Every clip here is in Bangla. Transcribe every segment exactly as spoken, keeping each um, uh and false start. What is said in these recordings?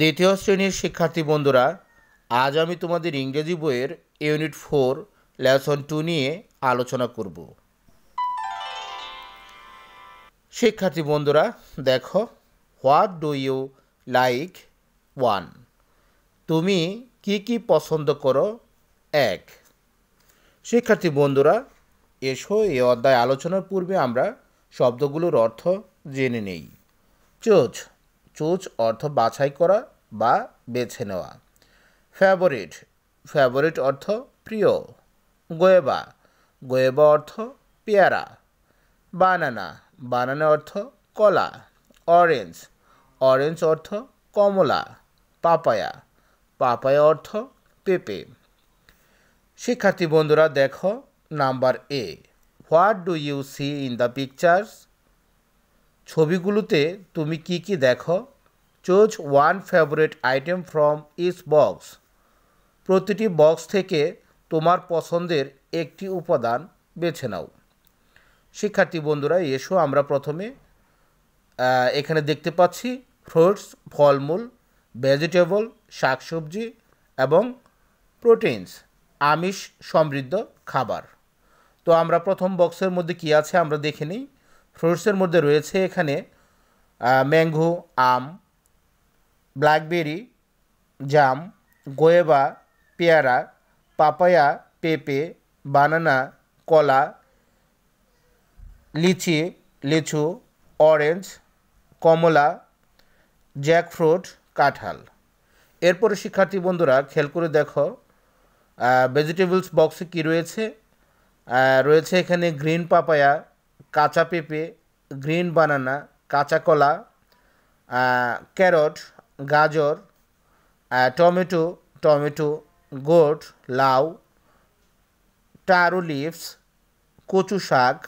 দ্বিতীয় শ্রেণীর শিক্ষার্থী বন্ধুরা, আজ আমি তোমাদের ইংরেজি বইয়ের ইউনিট ফোর লেসন টু নিয়ে আলোচনা করব। শিক্ষার্থী বন্ধুরা, দেখো, what do you like one, তুমি কি কি পছন্দ করো এক। শিক্ষার্থী বন্ধুরা, এসো এই অধ্যায় আলোচনার পূর্বে আমরা শব্দগুলোর অর্থ জেনে নেই। চুজ, চুজ অর্থ বাছাই করা বা বেছে নেওয়া। ফেভারিট, ফেভারিট অর্থ প্রিয়। গোয়েবা, গোয়েবা অর্থ পেয়ারা। বানানা, বানানা অর্থ কলা। অরেঞ্জ, অরেঞ্জ অর্থ কমলা। পাপায়া, পাপায়া অর্থ পেঁপে। শিক্ষার্থী বন্ধুরা, দেখো number A, what do you see in the pictures, ছবিগুলোতে তুমি কি কি দেখো। Choose one favourite item from each box, প্রতিটি বক্স থেকে তোমার পছন্দের একটি উপাদান বেছে নাও। শিক্ষার্থী বন্ধুরা, এসো আমরা প্রথমে এখানে দেখতে পাচ্ছি ফ্রুটস, ফলমূল, ভেজিটেবল, শাকসবজি এবং প্রোটিনস, আমিষ সমৃদ্ধ খাবার। তো আমরা প্রথম বক্সের মধ্যে কি আছে আমরা দেখে নিই। ফ্রুটসের মধ্যে রয়েছে এখানে ম্যাঙ্গো, আম, ব্ল্যাকবেরি, জাম, গোয়েবা, পেয়ারা, পাপায়া, পেঁপে, বানানা, কলা, লিচি, লিচু, অরেঞ্জ, কমলা, জ্যাকফ্রুট, কাঁঠাল। এরপরে শিক্ষার্থী বন্ধুরা খেয়াল করে দেখো ভেজিটেবলস বক্সে কি রয়েছে। রয়েছে এখানে গ্রিন পাপায়া, কাঁচা পেঁপে, গ্রিন বানানা, কাঁচা কলা, ক্যারট, গাজর, টমেটো, টমেটো, গোট, লাউ, টারু লিভস, কচু শাক,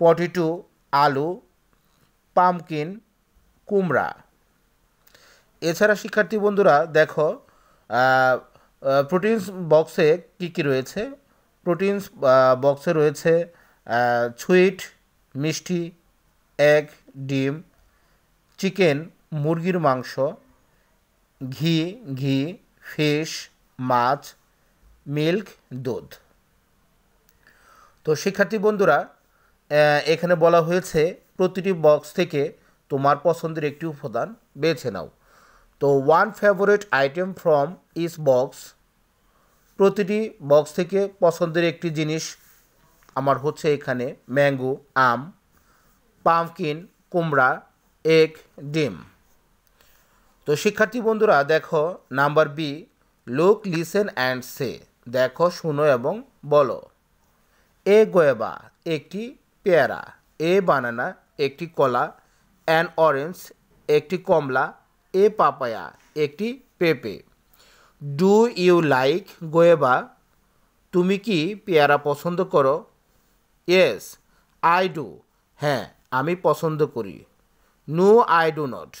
পটেটো, আলু, পামকিন, কুমড়া। এছাড়া শিক্ষার্থী বন্ধুরা দেখো প্রোটিনস বক্সে কী কী রয়েছে। প্রোটিনস বক্সে রয়েছে সুইট, মিষ্টি, এগ, ডিম, চিকেন, মুরগির মাংস, ঘি, ঘি, ফিশ, মাছ, মিল্ক, দুধ। তো শিক্ষার্থী বন্ধুরা, এখানে বলা হয়েছে প্রতিটি বক্স থেকে তোমার পছন্দের একটি উপাদান বেছে নাও। তো one favourite item from each box, প্রতিটি বক্স থেকে পছন্দের একটি জিনিস আমার হচ্ছে এখানে ম্যাঙ্গো, আম, পামকিন, কুমড়া, এগ, ডিম। তো শিক্ষার্থী বন্ধুরা দেখো number B, look, listen and say, দেখো, শুনো এবং বলো। এ গোয়েবা, একটি পেয়ারা। এ বানানা, একটি কলা। অ্যান অরেঞ্জ, একটি কমলা। এ পাপায়া, একটি পেঁপে। ডু ইউ লাইক গোয়েবা, তুমি কি পেয়ারা পছন্দ করো। ইয়েস আই ডু, হ্যাঁ আমি পছন্দ করি। নো আই ডু নট,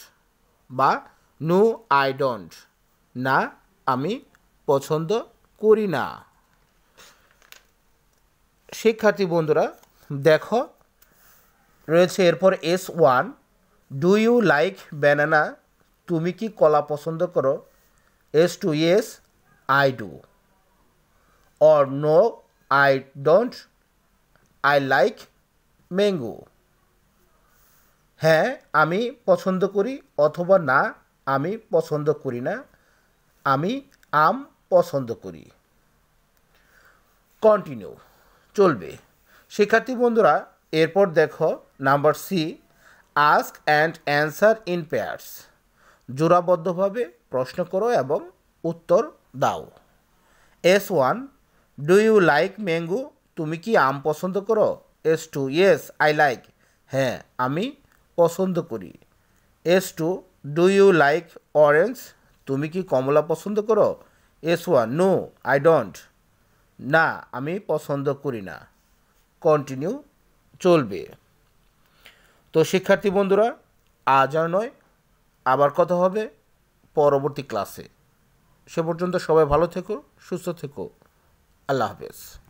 বা নো আই ডোন্ট, না আমি পছন্দ করি না। শিক্ষার্থী বন্ধুরা দেখো রয়েছে এরপর S one, do you like banana, তুমি কি কলা পছন্দ করো। S two, yes I do, or no I don't, I like mango, হ্যাঁ আমি পছন্দ করি অথবা না আমি পছন্দ করি না, আমি আম পছন্দ করি। কন্টিনিউ, চলবে। শিক্ষার্থী বন্ধুরা এরপর দেখো number C, ask and answer in pairs, জোড়াবদ্ধভাবে প্রশ্ন করো এবং উত্তর দাও। S one, do you like mango, তুমি কি আম পছন্দ করো। S two, yes I like, হ্যাঁ আমি পছন্দ করি। S two, do you like orange, তুমি কি কমলা পছন্দ করো। S one, no I don't, না আমি পছন্দ করি না। কন্টিনিউ, চলবে। তো শিক্ষার্থী বন্ধুরা আজ আর নয়, আবার কথা হবে পরবর্তী ক্লাসে। সে পর্যন্ত সবাই ভালো থেকো, সুস্থ থেকো। আল্লাহ হাফেজ।